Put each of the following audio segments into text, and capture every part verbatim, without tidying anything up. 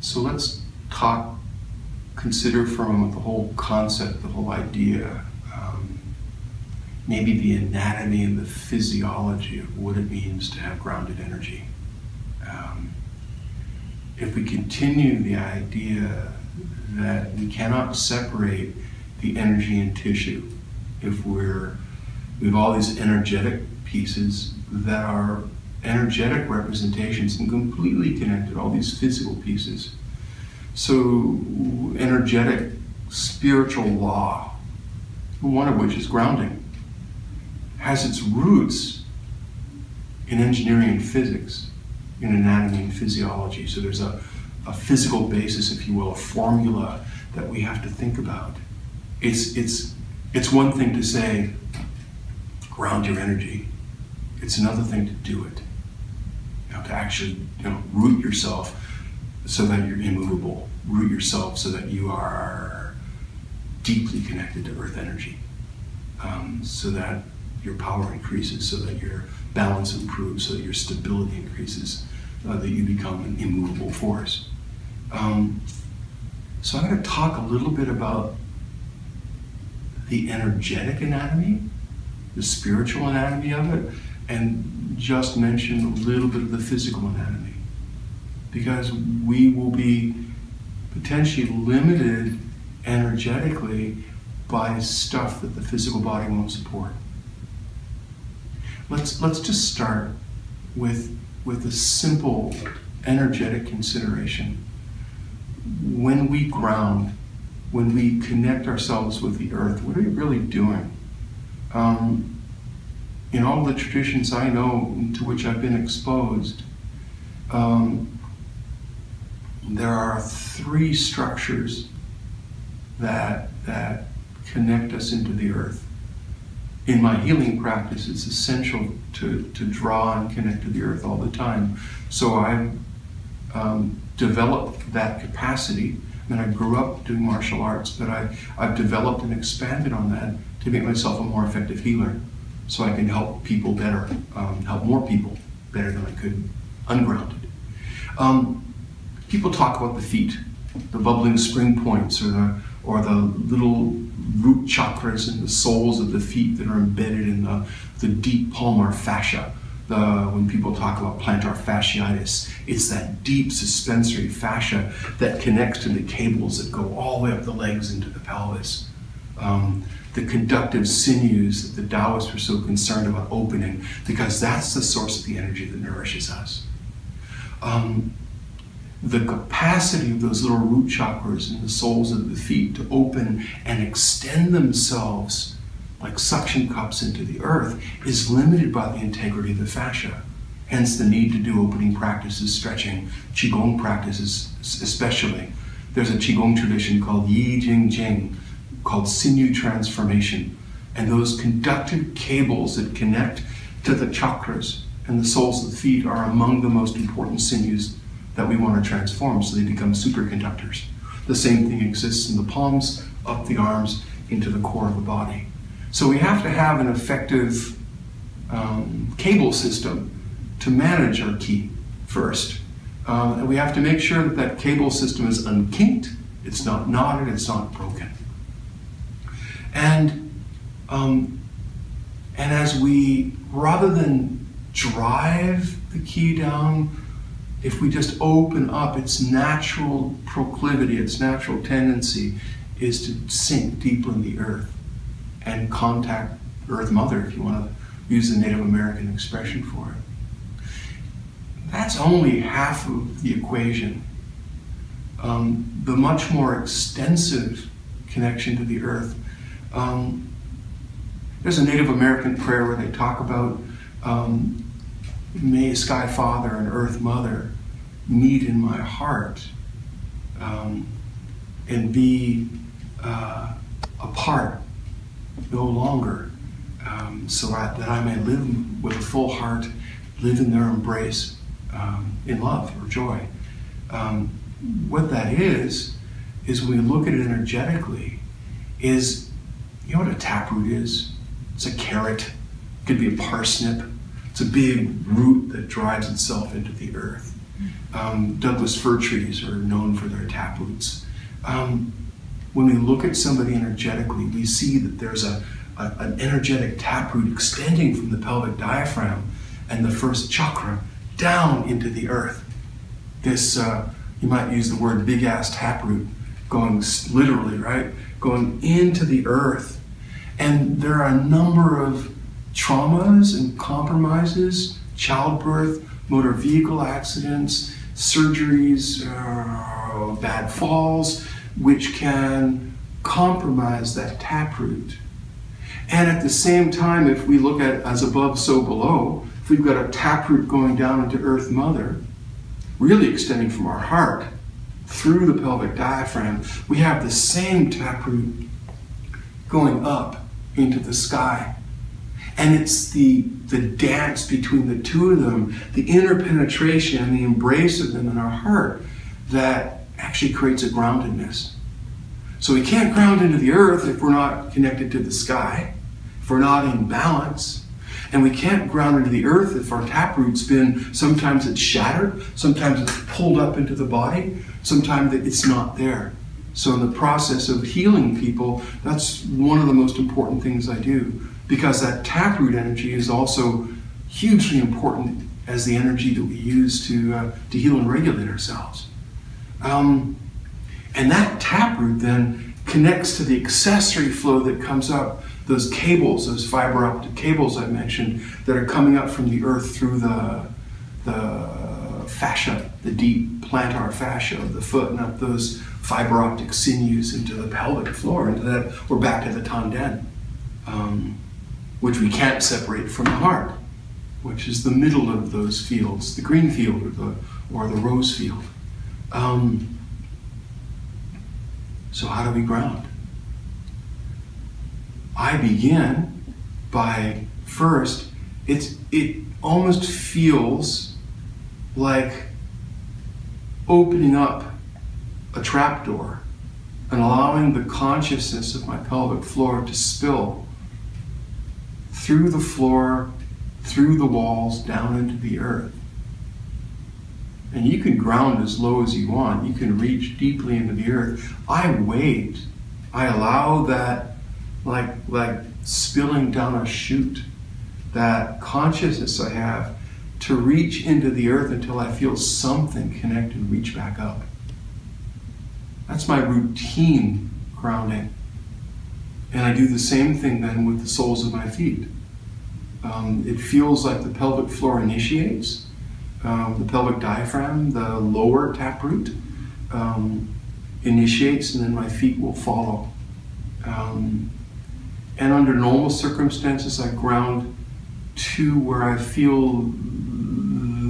So let's talk, consider for a moment the whole concept, the whole idea, um, maybe the anatomy and the physiology of what it means to have grounded energy. Um, if we continue the idea that we cannot separate the energy and tissue, if we're, we have all these energetic pieces that are energetic representations and completely connected, all these physical pieces. So energetic spiritual law, one of which is grounding, has its roots in engineering and physics, in anatomy and physiology. So there's a, a physical basis, if you will, a formula that we have to think about. It's, it's, it's one thing to say, ground your energy. It's another thing to do it. You know, to actually, you know, root yourself so that you're immovable. Root yourself so that you are deeply connected to earth energy. Um, so that your power increases, so that your balance improves, so that your stability increases, uh, that you become an immovable force. Um, so I'm going to talk a little bit about the energetic anatomy, the spiritual anatomy of it, and just mention a little bit of the physical anatomy, because we will be potentially limited energetically by stuff that the physical body won't support. Let's, let's just start with, with a simple energetic consideration. When we ground, when we connect ourselves with the earth, what are we really doing? Um, in all the traditions I know to which I've been exposed, um, there are three structures that, that connect us into the earth. In my healing practice, it's essential to, to draw and connect to the earth all the time. So I um, developed that capacity. And I grew up doing martial arts, but I, I've developed and expanded on that to make myself a more effective healer, so I can help people better, um, help more people better than I could ungrounded. Um, people talk about the feet, the bubbling spring points, or the, or the little root chakras and the soles of the feet that are embedded in the, the deep palmar fascia. The, when people talk about plantar fasciitis, it's that deep suspensory fascia that connects to the cables that go all the way up the legs into the pelvis. Um, the conductive sinews that the Taoists were so concerned about opening, because that's the source of the energy that nourishes us. Um, the capacity of those little root chakras in the soles of the feet to open and extend themselves like suction cups into the earth is limited by the integrity of the fascia. Hence the need to do opening practices, stretching, Qigong practices especially. There's a Qigong tradition called Yi Jing Jing, called sinew transformation. And those conductive cables that connect to the chakras and the soles of the feet are among the most important sinews that we want to transform, so they become superconductors. The same thing exists in the palms, up the arms, into the core of the body. So we have to have an effective um, cable system to manage our ki first. Uh, and we have to make sure that that cable system is unkinked, it's not knotted, it's not broken. And, um, and as we, rather than drive the ki down, if we just open up, its natural proclivity, its natural tendency is to sink deep in the earth and contact Earth Mother, if you want to use the Native American expression for it. That's only half of the equation. Um, the much more extensive connection to the earth. Um, there's a Native American prayer where they talk about um, may Sky Father and Earth Mother meet in my heart um, and be uh, a part no longer, um, so I, that I may live with a full heart, live in their embrace, um, in love or joy. Um, what that is, is when we look at it energetically, is, you know what a taproot is? It's a carrot, it could be a parsnip. It's a big root that drives itself into the earth. Um, Douglas fir trees are known for their taproots. Um, when we look at somebody energetically, we see that there's a, a, an energetic taproot extending from the pelvic diaphragm and the first chakra down into the earth. This, uh, you might use the word big-ass taproot, going literally, right? Going into the earth. And there are a number of traumas and compromises, childbirth, motor vehicle accidents, surgeries, uh, bad falls, which can compromise that taproot. And at the same time, if we look at it as above, so below, if we've got a taproot going down into Earth Mother, really extending from our heart through the pelvic diaphragm, we have the same taproot going up into the sky. And it's the, the dance between the two of them, the interpenetration and the embrace of them in our heart, that actually creates a groundedness. So we can't ground into the earth if we're not connected to the sky, if we're not in balance. And we can't ground into the earth if our taproot's been, sometimes it's shattered, sometimes it's pulled up into the body, sometimes it's not there. So in the process of healing people, that's one of the most important things I do, because that taproot energy is also hugely important as the energy that we use to, uh, to heal and regulate ourselves. Um, and that taproot then connects to the accessory flow that comes up, those cables, those fiber optic cables I mentioned, that are coming up from the earth through the, the fascia, the deep plantar fascia of the foot, and up those fiber optic sinews into the pelvic floor, into that, or back to the tendon, um, which we can't separate from the heart, which is the middle of those fields, the green field or the, or the rose field. Um, so how do we ground? I begin by, first, it's, it almost feels like opening up a trapdoor and allowing the consciousness of my pelvic floor to spill through the floor, through the walls, down into the earth. And you can ground as low as you want. You can reach deeply into the earth. I wait. I allow that, like like spilling down a chute, that consciousness I have, to reach into the earth until I feel something connect and reach back up. That's my routine grounding. And I do the same thing then with the soles of my feet. Um, it feels like the pelvic floor initiates, um, the pelvic diaphragm, the lower taproot, um, initiates, and then my feet will follow. Um, And under normal circumstances, I ground to where I feel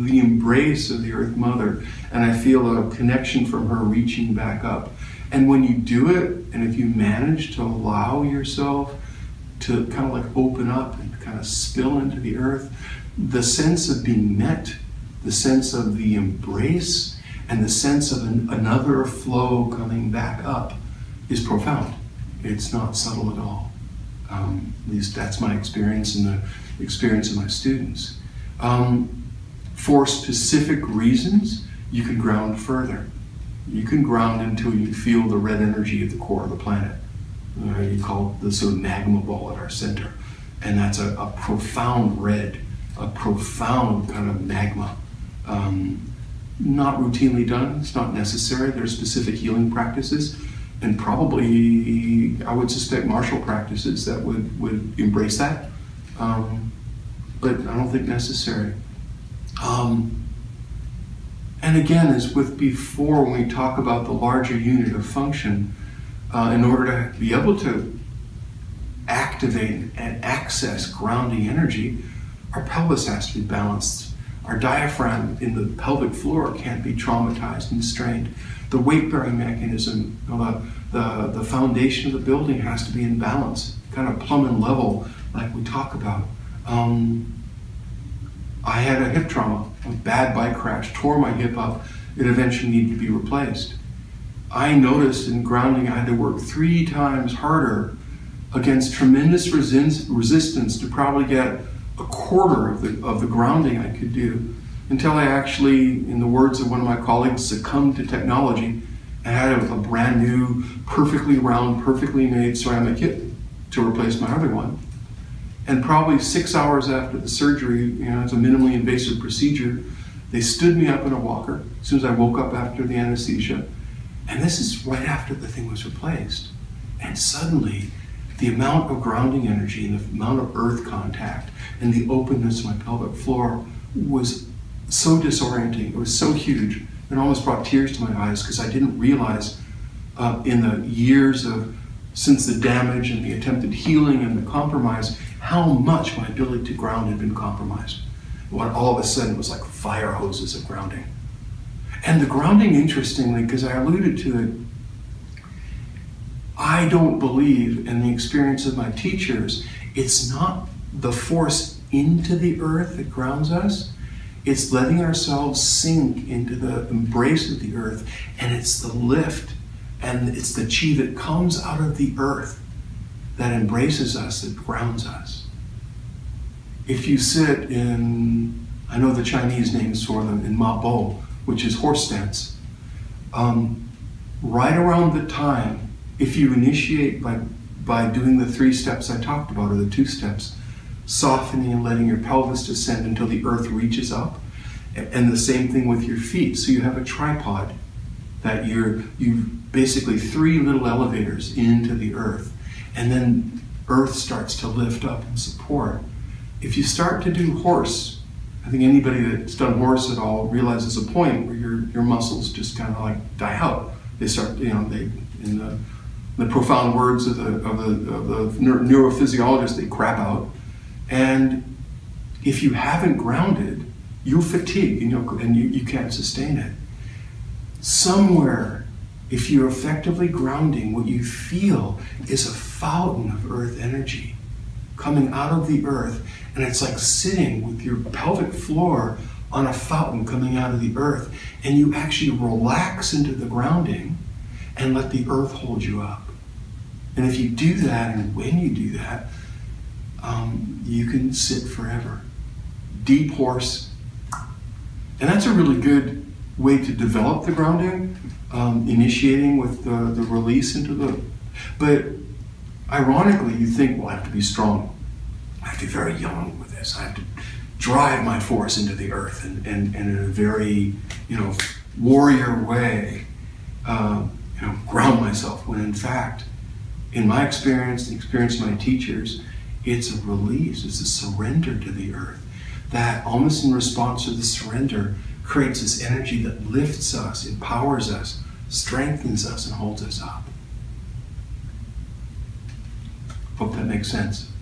the embrace of the Earth Mother, and I feel a connection from her reaching back up. And when you do it, and if you manage to allow yourself to kind of like open up and kind of spill into the earth, the sense of being met, the sense of the embrace, and the sense of an, another flow coming back up is profound. It's not subtle at all. Um, at least that's my experience and the experience of my students. Um, for specific reasons, you can ground further. You can ground until you feel the red energy at the core of the planet. Uh, you call it the sort of magma ball at our center. And that's a, a profound red, a profound kind of magma. Um, not routinely done, it's not necessary. There are specific healing practices, and probably, I would suspect, martial practices that would, would embrace that, um, but I don't think necessary. Um, and again, as with before, when we talk about the larger unit of function, uh, in order to be able to activate and access grounding energy, our pelvis has to be balanced. Our diaphragm in the pelvic floor can't be traumatized and strained. The weight-bearing mechanism, uh, the, the foundation of the building has to be in balance, kind of plumb and level, like we talk about. Um, I had a hip trauma, a bad bike crash, tore my hip up. It eventually needed to be replaced. I noticed in grounding I had to work three times harder against tremendous resistance to probably get a quarter of the, of the grounding I could do until I actually, in the words of one of my colleagues, succumbed to technology and had a brand new, perfectly round, perfectly made ceramic kit to replace my other one. And probably six hours after the surgery, you know, it's a minimally invasive procedure, they stood me up in a walker as soon as I woke up after the anesthesia. And this is right after the thing was replaced. And suddenly, the amount of grounding energy and the amount of earth contact and the openness of my pelvic floor was so disorienting. It was so huge. It almost brought tears to my eyes because I didn't realize uh, in the years of since the damage and the attempted healing and the compromise, how much my ability to ground had been compromised. What all of a sudden was like fire hoses of grounding. And the grounding, interestingly, because I alluded to it, I don't believe in the experience of my teachers. It's not the force into the earth that grounds us. It's letting ourselves sink into the embrace of the earth, and it's the lift, and it's the chi that comes out of the earth that embraces us, that grounds us. If you sit in, I know the Chinese names for them, in Ma Bo, which is horse stance, um, right around the time, if you initiate by, by doing the three steps I talked about, or the two steps, softening and letting your pelvis descend until the earth reaches up, and the same thing with your feet. So you have a tripod that you're, you've basically three little elevators into the earth, and then earth starts to lift up and support. If you start to do horse, I think anybody that's done horse at all realizes a point where your, your muscles just kind of like die out. They start, you know, they, in the, the profound words of the, of the, of the neurophysiologist, they crap out. And if you haven't grounded, you'll fatigue and, you'll, and you, you can't sustain it. Somewhere, if you're effectively grounding, what you feel is a fountain of earth energy coming out of the earth, and it's like sitting with your pelvic floor on a fountain coming out of the earth, and you actually relax into the grounding and let the earth hold you up. And if you do that, and when you do that, Um, you can sit forever. Deep horse. And that's a really good way to develop the grounding, um, initiating with the, the release into the... But ironically, you think, well, I have to be strong. I have to be very young with this. I have to drive my force into the earth and, and, and in a very, you know, warrior way, um, you know, ground myself. When in fact, in my experience, the experience of my teachers, it's a release, it's a surrender to the earth that almost in response to the surrender creates this energy that lifts us, empowers us, strengthens us, and holds us up. Hope that makes sense.